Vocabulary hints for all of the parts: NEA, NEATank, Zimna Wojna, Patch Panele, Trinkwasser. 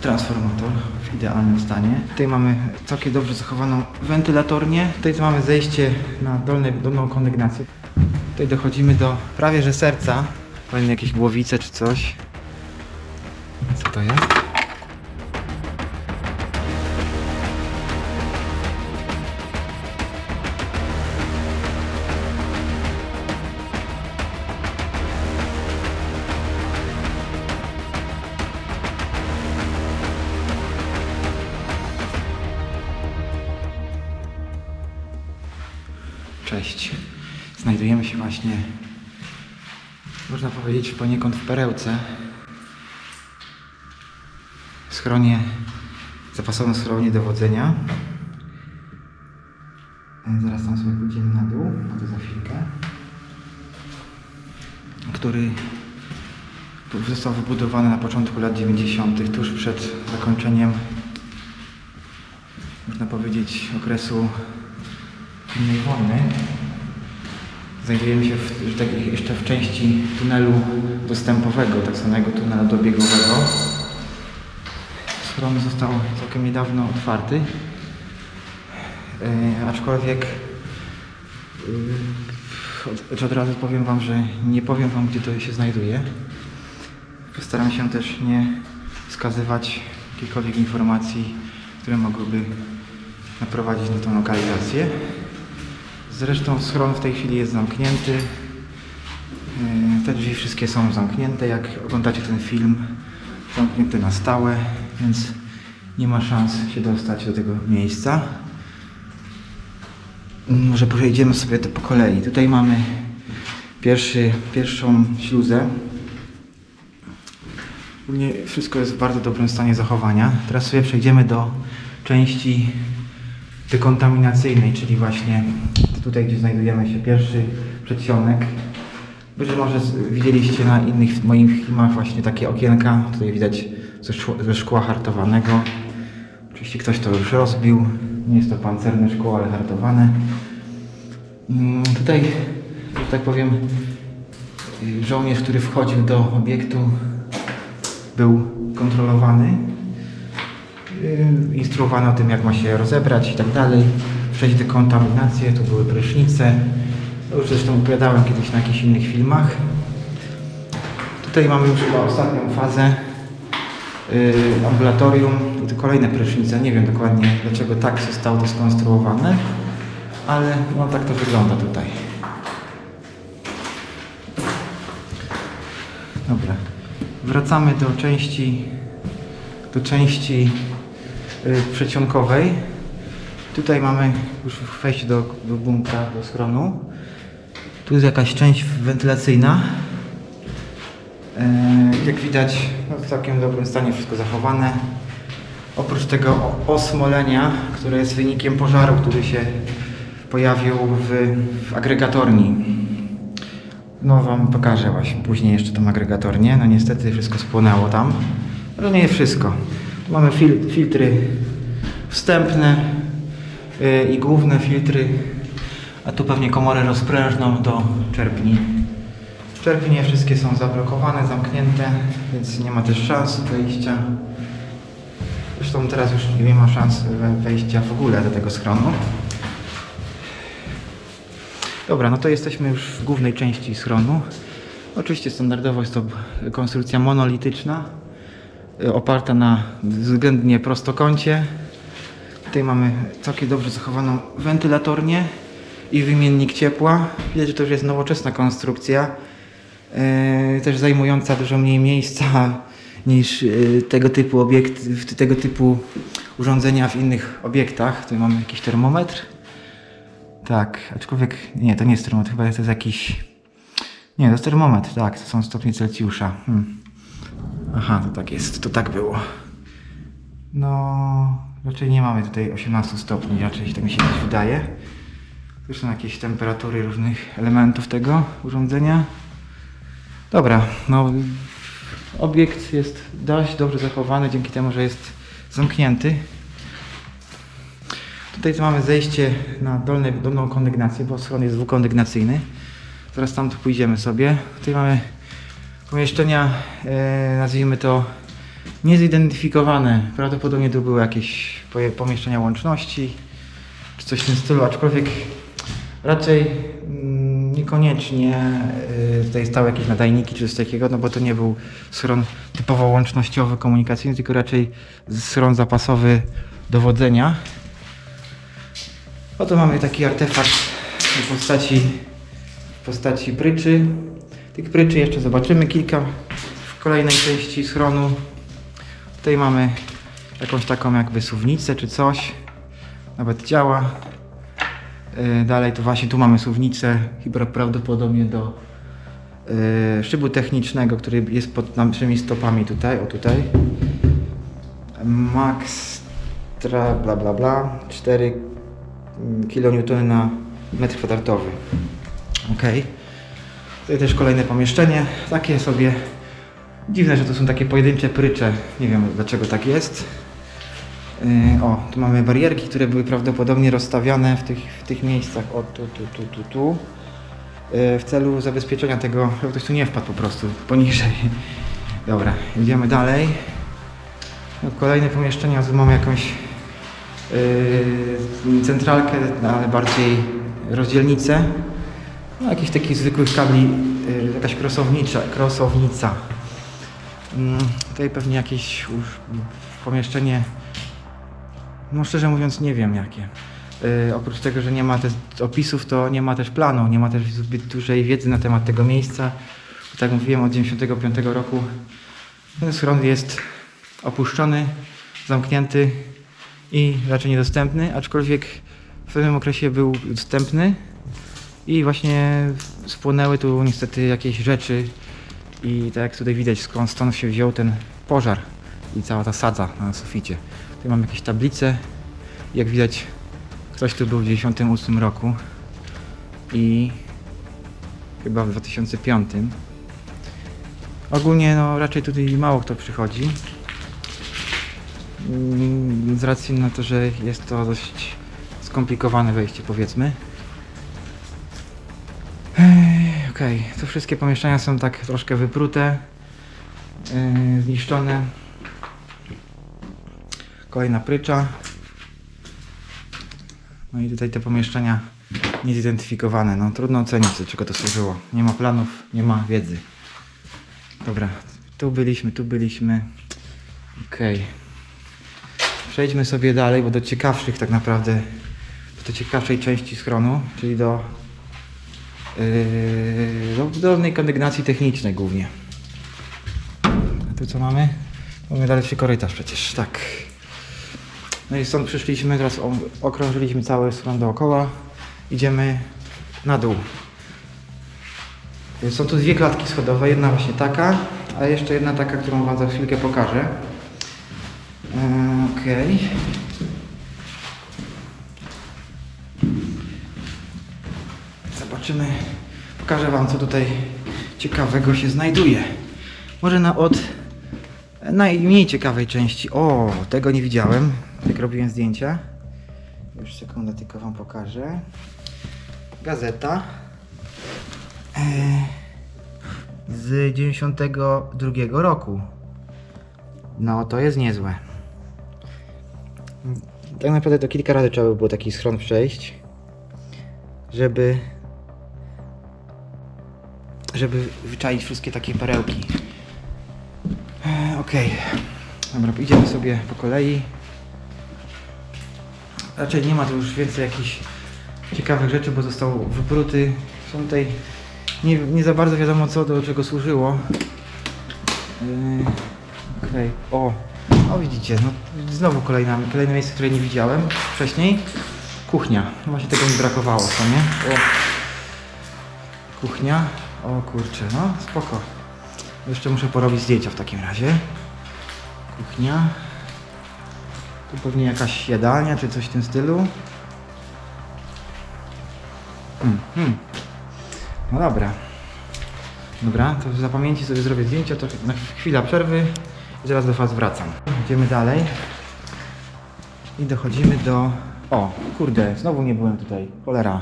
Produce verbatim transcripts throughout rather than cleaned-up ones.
transformator w idealnym stanie. Tutaj mamy całkiem dobrze zachowaną wentylatornię. Tutaj mamy zejście na dolne, dolną kondygnację. Tutaj dochodzimy do prawie że serca. Pewnie jakieś głowice czy coś. Co to jest? Cześć. Znajdujemy się właśnie, można powiedzieć, poniekąd w perełce. Schronie, zapasowym schronie dowodzenia. Zaraz tam sobie pójdziemy na dół, a to za chwilkę. Który został wybudowany na początku lat dziewięćdziesiątych, tuż przed zakończeniem, można powiedzieć, okresu zimnej wojny. Znajdujemy się w, tak, jeszcze w części tunelu dostępowego, tak zwanego tunelu dobiegowego. Schron został całkiem niedawno otwarty, yy, aczkolwiek yy, od, od razu powiem wam, że nie powiem wam, gdzie to się znajduje. Postaram się też nie wskazywać jakichkolwiek informacji, które mogłyby naprowadzić na tą lokalizację. Zresztą schron w tej chwili jest zamknięty. Te drzwi wszystkie są zamknięte. Jak oglądacie ten film, zamknięte na stałe, więc nie ma szans się dostać do tego miejsca. Może przejdziemy sobie to po kolei. Tutaj mamy pierwszy, pierwszą śluzę. Wszystko jest w bardzo dobrym stanie zachowania. Teraz sobie przejdziemy do części dekontaminacyjnej, czyli właśnie tutaj, gdzie znajdujemy się, pierwszy przedsionek. Być może widzieliście na innych moich filmach właśnie takie okienka. Tutaj widać ze szkła, ze szkła hartowanego. Oczywiście ktoś to już rozbił. Nie jest to pancerne szkło, ale hartowane. Tutaj, że tak powiem, żołnierz, który wchodził do obiektu, był kontrolowany. Instruowany o tym, jak ma się rozebrać i tak dalej. Przejść dekontaminację, tu były prysznice. To już zresztą opowiadałem kiedyś na jakichś innych filmach. Tutaj mamy już chyba ostatnią fazę, yy, ambulatorium i tu kolejne prysznice. Nie wiem dokładnie, dlaczego tak zostało to skonstruowane, ale no tak to wygląda tutaj. Dobra, wracamy do części do części yy, przedsionkowej. Tutaj mamy już wejście do, do bunkra, do schronu. Tu jest jakaś część wentylacyjna. Yy, jak widać, no, w całkiem dobrym stanie wszystko zachowane. Oprócz tego osmolenia, które jest wynikiem pożaru, który się pojawił w, w agregatorni. No wam pokażę właśnie później jeszcze tą agregatornię. No niestety wszystko spłonęło tam. Ale nie wszystko. Tu mamy fil filtry wstępne yy, i główne filtry, a tu pewnie komorę rozprężną do czerpni. Czerpnie wszystkie są zablokowane, zamknięte, więc nie ma też szans wejścia. Zresztą teraz już nie ma szans wejścia w ogóle do tego schronu. Dobra, no to jesteśmy już w głównej części schronu. Oczywiście standardowo jest to konstrukcja monolityczna, oparta na względnie prostokącie. Tutaj mamy całkiem dobrze zachowaną wentylatornię i wymiennik ciepła. Widać, że to już jest nowoczesna konstrukcja, yy, też zajmująca dużo mniej miejsca niż yy, tego typu obiekt, tego typu urządzenia w innych obiektach. Tutaj mamy jakiś termometr. Tak, aczkolwiek nie, to nie jest termometr, chyba to jest jakiś... Nie, to jest termometr, tak, to są stopnie Celsjusza. Hmm. Aha, to tak jest, to tak było. No, raczej nie mamy tutaj osiemnastu stopni, raczej tak mi się coś wydaje. Tu są jakieś temperatury różnych elementów tego urządzenia. Dobra, no obiekt jest dość dobrze zachowany dzięki temu, że jest zamknięty. Tutaj mamy zejście na dolne, dolną kondygnację, bo schron jest dwukondygnacyjny. Zaraz tam tu pójdziemy sobie. Tutaj mamy pomieszczenia, nazwijmy to niezidentyfikowane. Prawdopodobnie to były jakieś pomieszczenia łączności czy coś w tym stylu, aczkolwiek raczej niekoniecznie tutaj stały jakieś nadajniki czy coś takiego, no bo to nie był schron typowo łącznościowy, komunikacyjny, tylko raczej schron zapasowy dowodzenia. Oto mamy taki artefakt w postaci, w postaci pryczy. Tych pryczy jeszcze zobaczymy kilka w kolejnej części schronu. Tutaj mamy jakąś taką jakby suwnicę czy coś. Nawet działa. Yy, dalej to właśnie tu mamy suwnicę, chyba prawdopodobnie do yy, szybu technicznego, który jest pod naszymi stopami tutaj, o tutaj. Maxtra bla bla bla, cztery kilonewtony na metr kwadratowy. Ok. Tutaj też kolejne pomieszczenie. Takie sobie dziwne, że to są takie pojedyncze prycze. Nie wiem dlaczego tak jest. Yy, o, tu mamy barierki, które były prawdopodobnie rozstawiane w tych, w tych miejscach. O, tu, tu, tu, tu, tu. Yy, w celu zabezpieczenia tego, żeby ktoś tu nie wpadł po prostu poniżej. Dobra, idziemy dalej. No, kolejne pomieszczenia, tu mamy jakąś Yy, centralkę, ale bardziej rozdzielnicę, no, jakichś takich zwykłych kabli, yy, jakaś krosownicza, krosownica. Yy, tutaj pewnie jakieś już pomieszczenie, no szczerze mówiąc nie wiem jakie. Yy, oprócz tego, że nie ma też opisów, to nie ma też planu, nie ma też zbyt dużej wiedzy na temat tego miejsca. Tak jak mówiłem, od tysiąc dziewięćset dziewięćdziesiątego piątego roku ten schron jest opuszczony, zamknięty i raczej niedostępny, aczkolwiek w pewnym okresie był dostępny i właśnie spłonęły tu niestety jakieś rzeczy i tak jak tutaj widać, skąd stąd się wziął ten pożar i cała ta sadza na suficie. Tu mamy jakieś tablice, jak widać ktoś tu był w tysiąc dziewięćset dziewięćdziesiątym ósmym roku i chyba w dwa tysiące piątym. Ogólnie no raczej tutaj mało kto przychodzi. Z racji na to, że jest to dość skomplikowane wejście, powiedzmy. Okej, okay. Tu wszystkie pomieszczenia są tak troszkę wyprute, yy, zniszczone. Kolejna prycza. No i tutaj te pomieszczenia niezidentyfikowane. No trudno ocenić, do czego to służyło. Nie ma planów, nie ma wiedzy. Dobra, tu byliśmy, tu byliśmy. Okej. Okay. Przejdźmy sobie dalej, bo do ciekawszych tak naprawdę, do ciekawszej części schronu, czyli do, yy, do dolnej kondygnacji technicznej głównie. A tu co mamy? Mamy dalszy korytarz przecież, tak. No i stąd przyszliśmy, teraz okrążyliśmy cały schron dookoła, idziemy na dół. Są tu dwie klatki schodowe, jedna właśnie taka, a jeszcze jedna taka, którą wam za chwilkę pokażę. Okej. Zobaczymy. Pokażę wam, co tutaj ciekawego się znajduje. Może na od najmniej ciekawej części. O, tego nie widziałem, jak robiłem zdjęcia. Już sekundę, tylko wam pokażę. Gazeta z dziewięćdziesiątego drugiego roku. No to jest niezłe. Tak naprawdę to kilka razy trzeba by było taki schron przejść, żeby żeby wyczaić wszystkie takie perełki. Okej. Okay. Dobra, idziemy sobie po kolei. Raczej nie ma tu już więcej jakichś ciekawych rzeczy, bo został wypruty. Są tutaj nie, nie za bardzo wiadomo co, do czego służyło. Yy... Okej, okay. O, o widzicie, no znowu kolejne, kolejne miejsce, które nie widziałem wcześniej. Kuchnia, właśnie tego mi brakowało, co nie? O. Kuchnia, o kurczę, no spoko. Jeszcze muszę porobić zdjęcia w takim razie. Kuchnia. Tu pewnie jakaś jadalnia, czy coś w tym stylu. Hmm, hmm. No dobra. Dobra, to za pamięci sobie zrobię zdjęcia, to na chwilę przerwy. I zaraz do was wracam. Idziemy dalej. I dochodzimy do... O, kurde, znowu nie byłem tutaj. Cholera.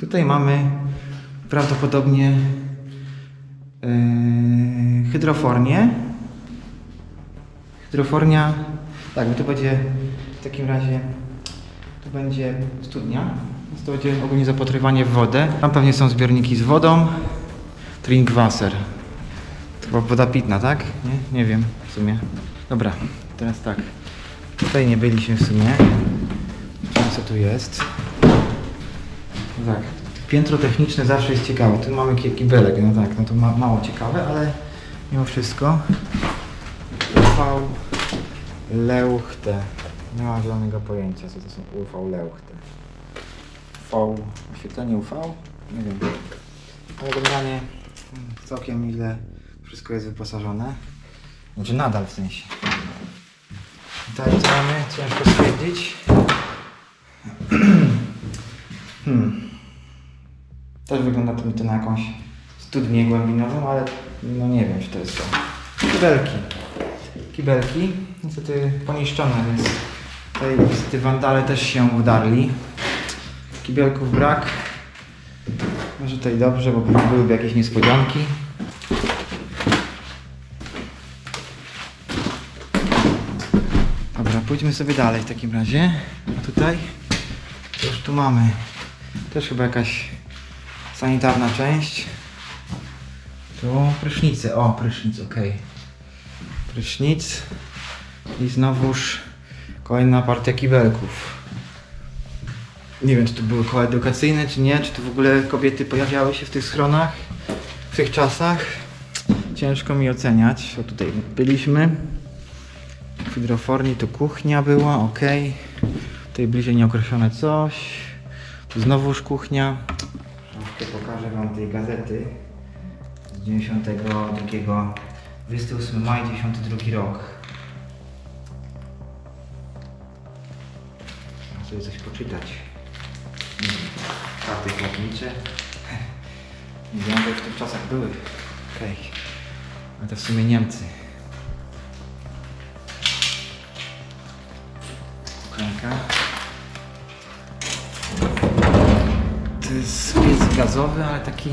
Tutaj mamy prawdopodobnie yy, hydrofornię. Hydrofornia, tak, bo to będzie w takim razie, to będzie studnia. To będzie ogólnie zapatrywanie w wodę. Tam pewnie są zbiorniki z wodą. Trinkwasser. To chyba woda pitna, tak? Nie? Nie wiem w sumie. Dobra, teraz tak. Tutaj nie byliśmy w sumie. Co tu jest? Tak. Piętro techniczne zawsze jest ciekawe. Tu mamy kibelek, no tak, no to ma, mało ciekawe, ale mimo wszystko. U V Leuchte. Nie mam żadnego pojęcia, co to są U V Leuchte. U V, oświetlenie U V? Nie wiem. Ale generalnie całkiem ile wszystko jest wyposażone. Znaczy nadal w sensie. Tak, co mamy? Ciężko stwierdzić. Hmm. Też wygląda to mi to na jakąś studnię głębinową, ale no nie wiem, czy to jest to. Kibelki. Kibelki, niestety poniszczone, więc tutaj niestety wandale też się udarli. Kibelków brak. Może tutaj dobrze, bo byłyby jakieś niespodzianki. Dobra, pójdźmy sobie dalej w takim razie. A tutaj już tu mamy też chyba jakaś sanitarna część. Tu prysznice. O, prysznic, ok. Prysznic. I znowuż kolejna partia kibelków. Nie wiem, czy to były koła edukacyjne, czy nie, czy to w ogóle kobiety pojawiały się w tych schronach, w tych czasach. Ciężko mi oceniać. O, tutaj byliśmy. W hydroforni to kuchnia była, ok. Tutaj bliżej nieokreślone coś. Tu znowuż kuchnia. Pokażę wam tej gazety z dziewięćdziesiątego drugiego, dwudziestego ósmego maja, dziewięćdziesiąty drugi rok. Muszę sobie coś poczytać. Karty płatnicze. Nie wiem, jak w tych czasach były. Okej. Okay. A to w sumie Niemcy. Kuchenka. To jest piec gazowy, ale taki...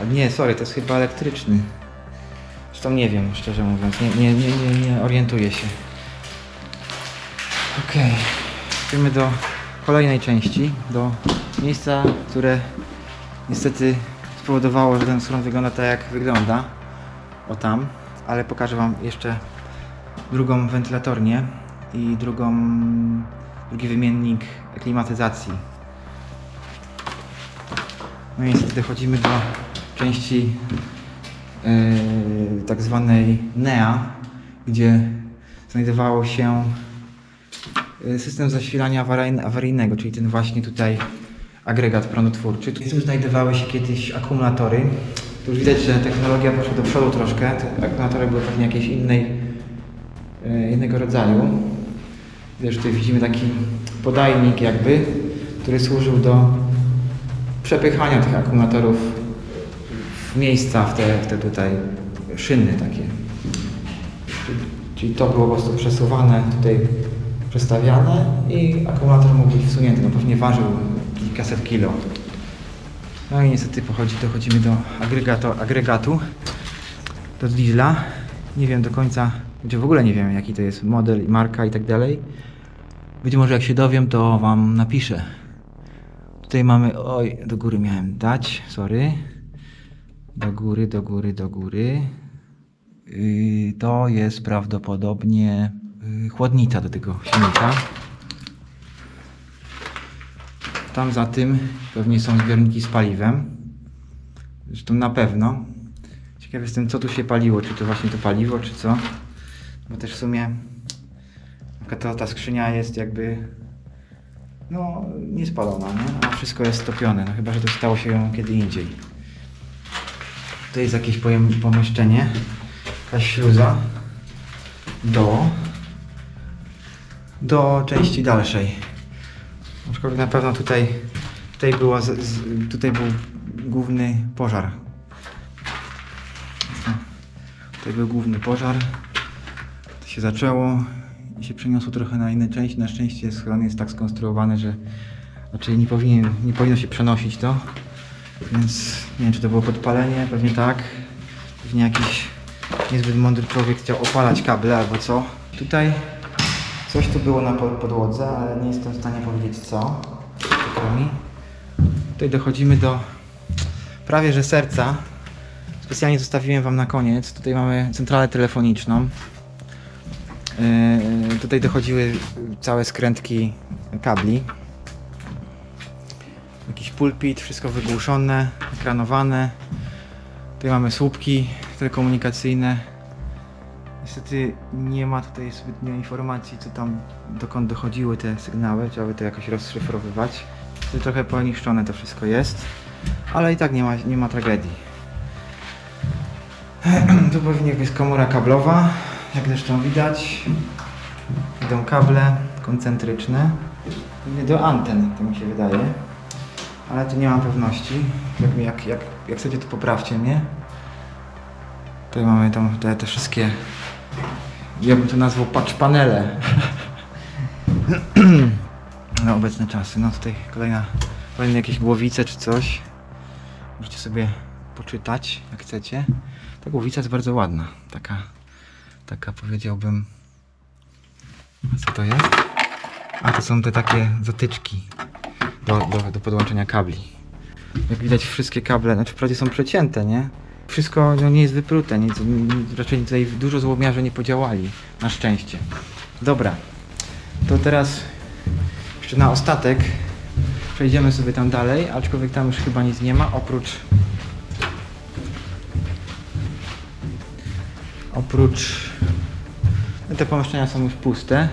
A nie, sorry, to jest chyba elektryczny. Zresztą nie wiem, szczerze mówiąc. Nie, nie, nie, nie, nie orientuję się. Okej. Okay. Idziemy do kolejnej części, do miejsca, które niestety spowodowało, że ten schron wygląda tak, jak wygląda. O tam, ale pokażę wam jeszcze drugą wentylatornię i drugą, drugi wymiennik klimatyzacji. No i niestety dochodzimy do części yy, tak zwanej NEA, gdzie znajdowało się system zasilania awaryjnego, czyli ten właśnie tutaj agregat prądotwórczy. Tu znajdowały się kiedyś akumulatory. Tu już widać, że technologia poszła do przodu troszkę. Te akumulatory były pewnie jakieś innej, innego rodzaju. Widać, że tutaj widzimy taki podajnik jakby, który służył do przepychania tych akumulatorów w miejsca, w te, w te tutaj szyny takie. Czyli to było po prostu przesuwane tutaj, przestawiane i akumulator mógł być wsunięty, no pewnie ważył kilkaset kilo. No i niestety pochodzi, dochodzimy do agregatu, agregatu, do diesla. Nie wiem do końca, gdzie w ogóle nie wiem, jaki to jest model, marka i tak dalej. Być może jak się dowiem, to wam napiszę. Tutaj mamy, oj, do góry miałem dać, sorry. Do góry, do góry, do góry. Yy, to jest prawdopodobnie chłodnica do tego silnika. Tam za tym pewnie są zbiorniki z paliwem. Zresztą na pewno. Ciekaw jestem, co tu się paliło. Czy to właśnie to paliwo, czy co. Bo też w sumie ta, ta skrzynia jest jakby no nie spalona, nie? A wszystko jest stopione. No chyba, że to stało się ją kiedy indziej. To jest jakieś pomieszczenie. Jakaś śluza. Do... do części dalszej. Aczkolwiek na pewno tutaj, tutaj, była z, z, tutaj był główny pożar. Tutaj był główny pożar. To się zaczęło i się przeniosło trochę na inne części. Na szczęście schron jest tak skonstruowany, że znaczy nie, powinien, nie powinno się przenosić to. Więc nie wiem, czy to było podpalenie, pewnie tak. Pewnie jakiś niezbyt mądry człowiek chciał opalać kable albo co. Tutaj coś tu było na podłodze, ale nie jestem w stanie powiedzieć co. Tutaj dochodzimy do prawie że serca. Specjalnie zostawiłem wam na koniec. Tutaj mamy centralę telefoniczną. Yy, tutaj dochodziły całe skrętki kabli. Jakiś pulpit, wszystko wygłuszone, ekranowane. Tutaj mamy słupki telekomunikacyjne. Niestety nie ma tutaj zbytnio informacji, co tam, dokąd dochodziły te sygnały. Trzeba by to jakoś rozszyfrowywać. Tutaj trochę poniszczone to wszystko jest, ale i tak nie ma, nie ma tragedii. Tu pewnie jest komora kablowa. Jak zresztą widać, idą kable koncentryczne do anten, to mi się wydaje, ale tu nie mam pewności. Jak, jak, jak, jak chcecie, to poprawcie mnie. Tutaj mamy tam te, te wszystkie, ja bym to nazwał patch panele na obecne czasy. No tutaj kolejna, kolejne jakieś głowice czy coś. Możecie sobie poczytać, jak chcecie. Ta głowica jest bardzo ładna, taka Taka powiedziałbym, co to jest? A to są te takie zatyczki do, do, do podłączenia kabli. Jak widać, wszystkie kable, znaczy wprawdzie są przecięte, nie? Wszystko no, nie jest wyprute, nic, raczej tutaj dużo złomiarzy nie podziałali, na szczęście. Dobra, to teraz jeszcze na ostatek przejdziemy sobie tam dalej, aczkolwiek tam już chyba nic nie ma, oprócz Oprócz... te pomieszczenia są już puste.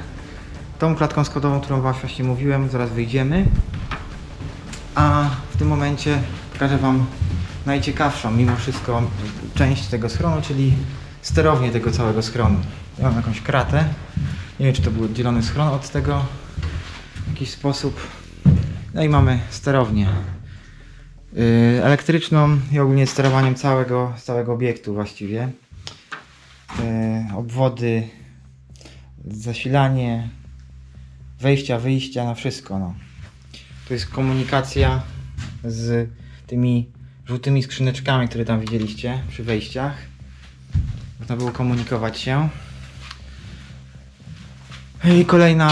Tą klatką schodową, którą wam właśnie mówiłem, zaraz wyjdziemy. A w tym momencie pokażę wam najciekawszą, mimo wszystko, część tego schronu, czyli sterownię tego całego schronu. Ja mam jakąś kratę. Nie wiem, czy to był oddzielony schron od tego w jakiś sposób. No i mamy sterownię yy, elektryczną i ogólnie sterowaniem całego, całego obiektu właściwie. Obwody, zasilanie, wejścia, wyjścia, na wszystko. No. To jest komunikacja z tymi żółtymi skrzyneczkami, które tam widzieliście przy wejściach. Można było komunikować się. I kolejna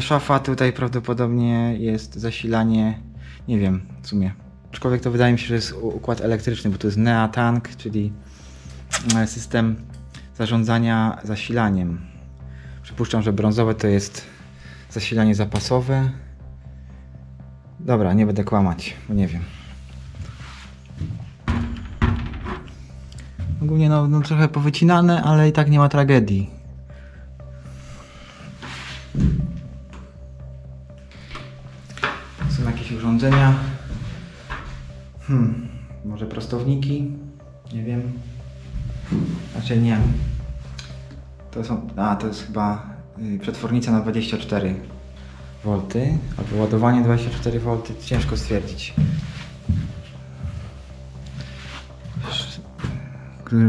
szafa, tutaj prawdopodobnie jest zasilanie, nie wiem w sumie. Aczkolwiek to wydaje mi się, że jest układ elektryczny, bo to jest NEATank, czyli system zarządzania zasilaniem. Przypuszczam, że brązowe to jest zasilanie zapasowe. Dobra, nie będę kłamać, bo nie wiem. Ogólnie no, no trochę powycinane, ale i tak nie ma tragedii. Są jakieś urządzenia. Hmm, może prostowniki? Nie wiem. Znaczy nie. To są... A, to jest chyba przetwornica na dwadzieścia cztery wolty, albo ładowanie dwadzieścia cztery wolty, ciężko stwierdzić.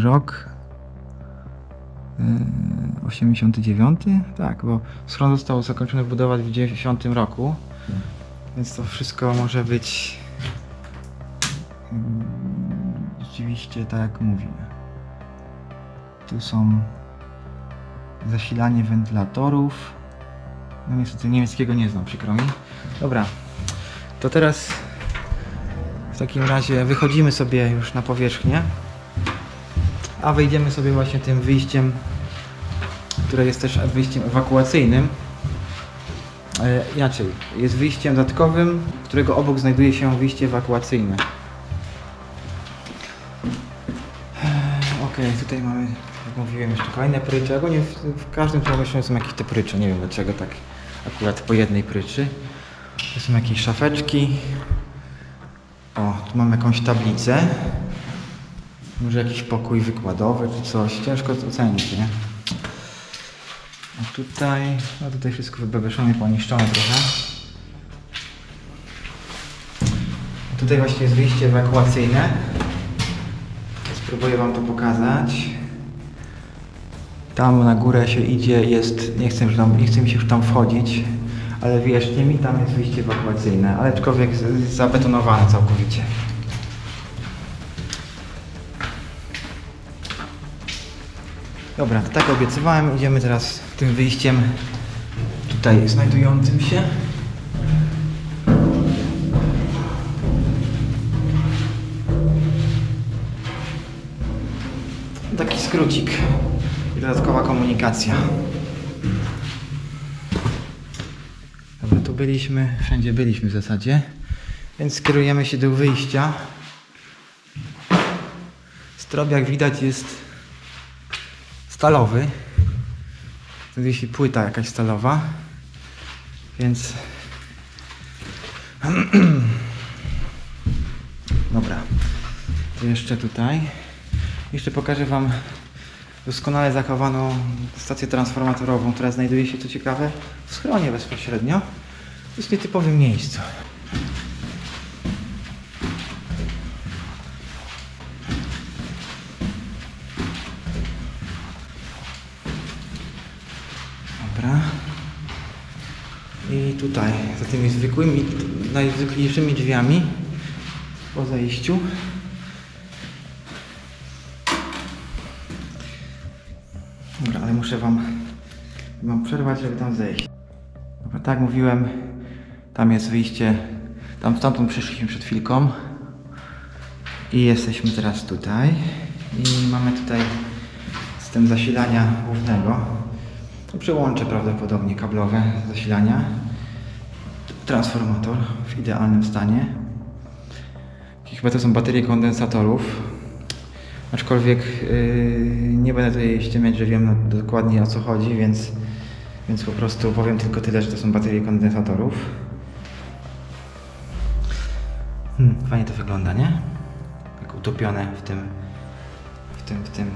Rok osiemdziesiąty dziewiąty? Tak, bo schron został zakończony budować w dziewięćdziesiątym roku, więc to wszystko może być rzeczywiście tak jak mówimy. Tu są zasilanie wentylatorów. No niestety niemieckiego nie znam, przykro mi. Dobra, to teraz w takim razie wychodzimy sobie już na powierzchnię, a wyjdziemy sobie właśnie tym wyjściem, które jest też wyjściem ewakuacyjnym. E, inaczej, jest wyjściem dodatkowym, którego obok znajduje się wyjście ewakuacyjne. Okej, okay, tutaj mamy, mówiłem, jeszcze kolejne prycze. Ogólnie w, w każdym pomieszczeniu są jakieś te prycze. Nie wiem dlaczego tak akurat po jednej pryczy. Tu są jakieś szafeczki. O, tu mam jakąś tablicę. Może jakiś pokój wykładowy czy coś. Ciężko ocenić, nie? A tutaj... No tutaj wszystko wybebeszone, poniszczone trochę. A tutaj właśnie jest wyjście ewakuacyjne. Spróbuję wam to pokazać. Tam na górę się idzie, jest, nie chcę, tam, nie chcę mi się już tam wchodzić, ale wierzcie mi, tam jest wyjście ewakuacyjne, ale aczkolwiek zabetonowane całkowicie. Dobra, to tak obiecywałem, idziemy teraz tym wyjściem tutaj znajdującym się. Taki skrócik i dodatkowa komunikacja. Dobra, tu byliśmy, wszędzie byliśmy w zasadzie, więc skierujemy się do wyjścia. Strop, jak widać, jest stalowy, to jest płyta jakaś stalowa, więc dobra, to jeszcze tutaj jeszcze pokażę wam doskonale zachowaną stację transformatorową, która znajduje się, co ciekawe, w schronie bezpośrednio, w dość nietypowym miejscu. I tutaj, za tymi zwykłymi, najzwyklejszymi drzwiami po zajściu . Dobra, ale muszę wam, wam przerwać, żeby tam zejść. Dobra, tak mówiłem, tam jest wyjście, tam stamtąd przyszliśmy przed chwilką i jesteśmy teraz tutaj i mamy tutaj system zasilania głównego. Przełącze prawdopodobnie kablowe zasilania. Transformator w idealnym stanie. Chyba to są baterie kondensatorów. Aczkolwiek yy, nie będę tutaj ściemiać, że wiem dokładnie, o co chodzi, więc, więc po prostu powiem tylko tyle, że to są baterie kondensatorów. Hmm, fajnie to wygląda, nie? Tak utopione w tym, w tym, w tym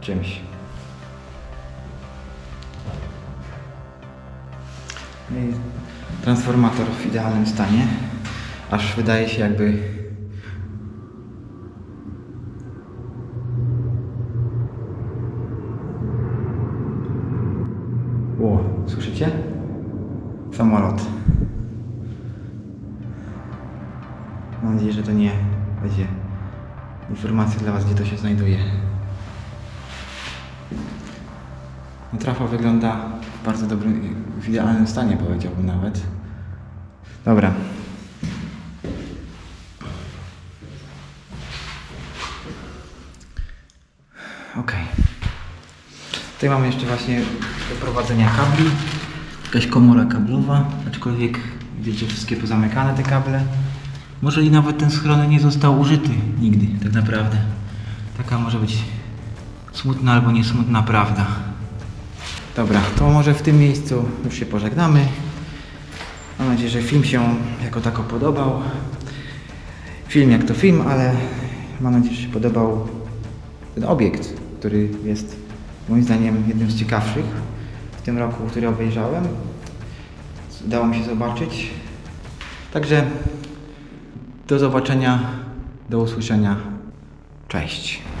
czymś. Transformator w idealnym stanie, aż wydaje się, jakby o, słyszycie? Samolot. Mam nadzieję, że to nie będzie informacja dla was, gdzie to się znajduje. No, trafa wygląda w bardzo dobrym, w idealnym stanie, powiedziałbym nawet. Dobra. Ok. Tutaj mamy jeszcze właśnie do prowadzenia kabli. Jakaś komora kablowa, aczkolwiek widzicie, wszystkie pozamykane te kable. Może i nawet ten schron nie został użyty nigdy, tak naprawdę. Taka może być smutna albo niesmutna prawda. Dobra, to może w tym miejscu już się pożegnamy. Mam nadzieję, że film się jako tako podobał. Film jak to film, ale mam nadzieję, że się podobał ten obiekt, który jest moim zdaniem jednym z ciekawszych w tym roku, który obejrzałem. Udało mi się zobaczyć. Także do zobaczenia, do usłyszenia. Cześć.